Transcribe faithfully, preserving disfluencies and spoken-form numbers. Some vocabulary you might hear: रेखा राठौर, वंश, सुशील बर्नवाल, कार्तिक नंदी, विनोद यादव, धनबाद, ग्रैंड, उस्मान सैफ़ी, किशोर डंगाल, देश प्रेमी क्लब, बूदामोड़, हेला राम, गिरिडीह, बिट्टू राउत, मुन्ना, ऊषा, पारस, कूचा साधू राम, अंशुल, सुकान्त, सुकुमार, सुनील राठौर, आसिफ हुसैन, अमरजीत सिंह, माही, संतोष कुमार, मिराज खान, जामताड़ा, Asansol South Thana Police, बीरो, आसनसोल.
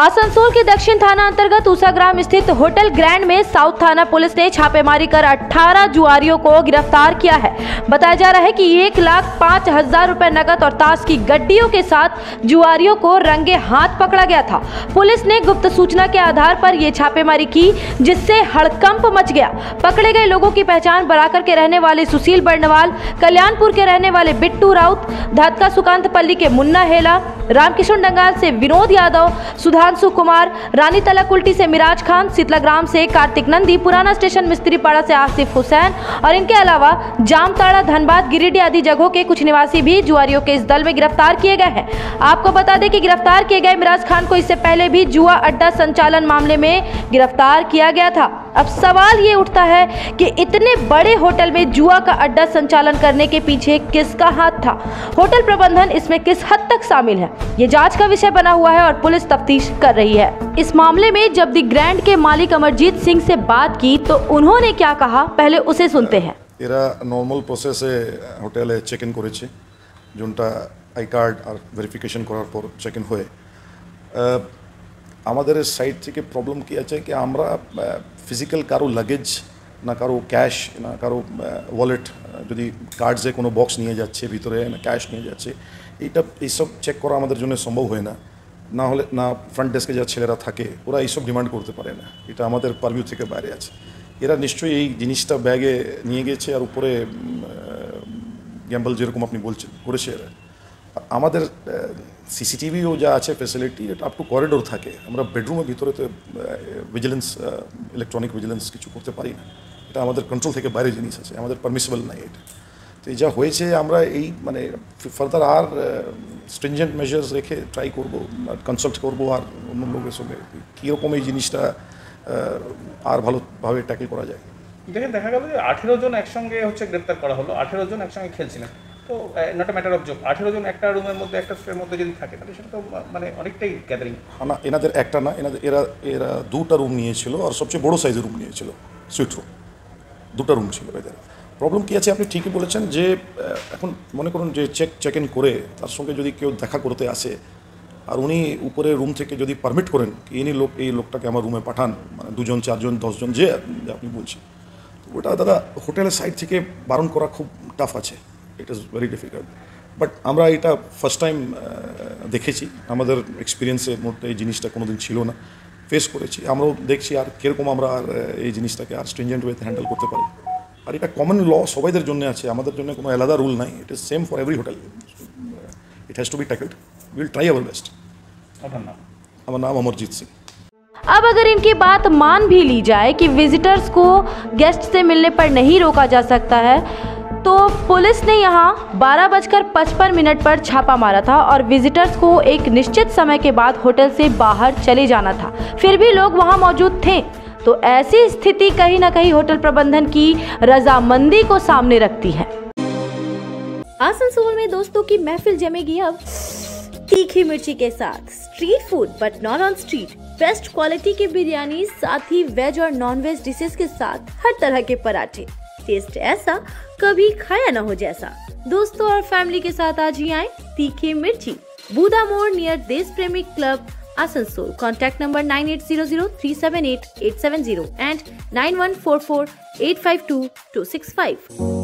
आसनसोल के दक्षिण थाना अंतर्गत ऊषा ग्राम स्थित होटल ग्रैंड में साउथ थाना पुलिस ने छापेमारी कर अठारह जुआरियों को गिरफ्तार किया है। बताया जा रहा है कि एक लाख पाँच हजार रुपये नकद और ताश की गड्डियों के साथ जुआरियों को रंगे हाथ पकड़ा गया था। पुलिस ने गुप्त सूचना के आधार पर यह छापेमारी की, जिससे हड़कंप मच गया। पकड़े गए लोगों की पहचान बराकर के रहने वाले सुशील बर्नवाल, कल्याणपुर के रहने वाले बिट्टू राउत, धातका सुकान्त पल्ली के मुन्ना, हेला राम किशोर डंगाल से विनोद यादव, सुधान सुकुमार, रानी तलक उल्टी से मिराज खान, शीतलाग्राम से कार्तिक नंदी, पुराना स्टेशन मिस्त्री पाड़ा से आसिफ हुसैन और इनके अलावा जामताड़ा, धनबाद, गिरिडीह आदि जगहों के कुछ निवासी भी जुआरियों के इस दल में गिरफ्तार किए गए हैं। आपको बता दें कि गिरफ्तार किए गए मिराज खान को इससे पहले भी जुआ अड्डा संचालन मामले में गिरफ्तार किया गया था। अब सवाल ये उठता है कि इतने बड़े होटल में जुआ का अड्डा संचालन करने के पीछे किसका हाथ था? होटल प्रबंधन इसमें किस हद तक शामिल है? ये जांच का विषय बना हुआ है और पुलिस तफ्तीश कर रही है। इस मामले में जब दी ग्रैंड के मालिक अमरजीत सिंह से बात की तो उन्होंने क्या कहा, पहले उसे सुनते हैं। तेरा नॉर्मल प्रोसेस है, होटल है, चेक इन करेछे, जोंटा आई कार्ड और वेरिफिकेशन करार पर चेक इन हुए। আমাদের সাইড থেকে প্রবলেম কি আছে কি আমরা ফিজিক্যাল কারো লাগেজ না কারো ক্যাশ না কারো ওয়ালেট যদি কার্ডসে কোনো বক্স নিয়ে যাচ্ছে ভিতরে না ক্যাশ নিয়ে যাচ্ছে এইটা এইসব চেক করা আমাদের জন্য সম্ভব হয় না। না হলে না ফ্রন্ট ডেস্কে যা ছেলেরা থাকে ওরা এইসব ডিমান্ড করতে পারে না, এটা আমাদের পারভিউ থেকে বাইরে আছে। এরা নিশ্চয়ই এই জিনিসটা ব্যাগে নিয়ে গেছে আর উপরে গ্যাম্বল যেরকম আপনি বলছেন করেছে। এরা আমাদের सीसीटीवीও যা আছে ফ্যাসিলিটি এটা আপ টু করিডোর থাকে, আমরা বেডরুমের ভিতরে তো ভিজিলেন্স ইলেকট্রনিক ভিজিলেন্স কিছু করতে পারি না, এটা আমাদের কন্ট্রোল থেকে বাইরে জিনিস আছে, আমাদের পারমিসিবল নাই এটা। তো যা হয়েছে আমরা এই মানে ফার্দার আর স্ট্রিনজেন্ট মেজার্স রেখে ট্রাই করব, কনসাল্ট করব আর অন্য লোকের সঙ্গে কীরকম এই জিনিসটা আর ভালোভাবে ট্যাকেল করা যায়। দেখেন দেখা গেল যে আঠেরো জন একসঙ্গে হচ্ছে গ্রেপ্তার করা হলো, আঠেরো জন একসঙ্গে খেলছিলেন তো নট ম্যাটার অফ জব। আঠেরো জন একটা রুমের মধ্যে একটা স্পেসের মধ্যে যদি থাকে তাহলে সেটা তো মানে অনেকটাই গ্যাদারিং না। এনাদের একটা না এনাদের এরা এরা দুটো রুম নিয়েছিল আর সবচেয়ে বড় সাইজের রুম নিয়েছিল, সুইট রুম, দুটো রুম ছিল এদের। প্রবলেম কী আছে আপনি ঠিকই বলেছেন যে এখন মনে করুন যে চেক চেক ইন করে তার সঙ্গে যদি কেউ দেখা করতে আসে আর উনি উপরে রুম থেকে যদি পারমিট করেন কি ইনি লোক এই লোকটাকে আমার রুমে পাঠান, মানে দুজন চারজন দশজন যে আপনি বলছেন, ওটা দাদা হোটেলের সাইড থেকে বারণ করা খুব টাফ আছে। It is very difficult. But আমরা এটা ফার্স্ট টাইম দেখেছি, আমাদের এক্সপিরিয়েন্সের মধ্যে এই জিনিসটা কোনোদিন ছিল না, ফেস করেছি আমরাও, দেখছি আর কীরকম আমরা এই জিনিসটাকে আর স্ট্রিনজেন্ট ওয়েতে হ্যান্ডেল করতে পারি। আর এটা কমন ল সবাইদের জন্য আছে, আমাদের জন্য কোনো আলাদা রুল নাই, it is same for every hotel, it has to be tackled, will try our best. আপনার নাম? আমার নাম অমরজিৎ সিং। अब अगर इनकी बात मान भी ली जाए कि विजिटर्स को गेस्ट से मिलने पर नहीं रोका जा सकता है, तो पुलिस ने यहाँ बारह बजकर पचपन मिनट पर छापा मारा था और विजिटर्स को एक निश्चित समय के बाद होटल से बाहर चले जाना था, फिर भी लोग वहाँ मौजूद थे। तो ऐसी स्थिति कहीं ना कहीं होटल प्रबंधन की रजामंदी को सामने रखती है। आसनसोल में दोस्तों की महफिल जमेगी अब तीखी मिर्ची के साथ। Street food but not on street, best quality की बिरयानी, साथ ही वेज और नॉन वेज डिशेज के साथ हर तरह के पराठे, टेस्ट ऐसा कभी खाया ना हो जैसा। दोस्तों और फैमिली के साथ आज ही आए तीखे मिर्ची, बूदामोड़ near देश प्रेमी क्लब आसनसोल। Contact number nine eight zero zero three seven eight eight seven zero and nine one four four eight five two two six five.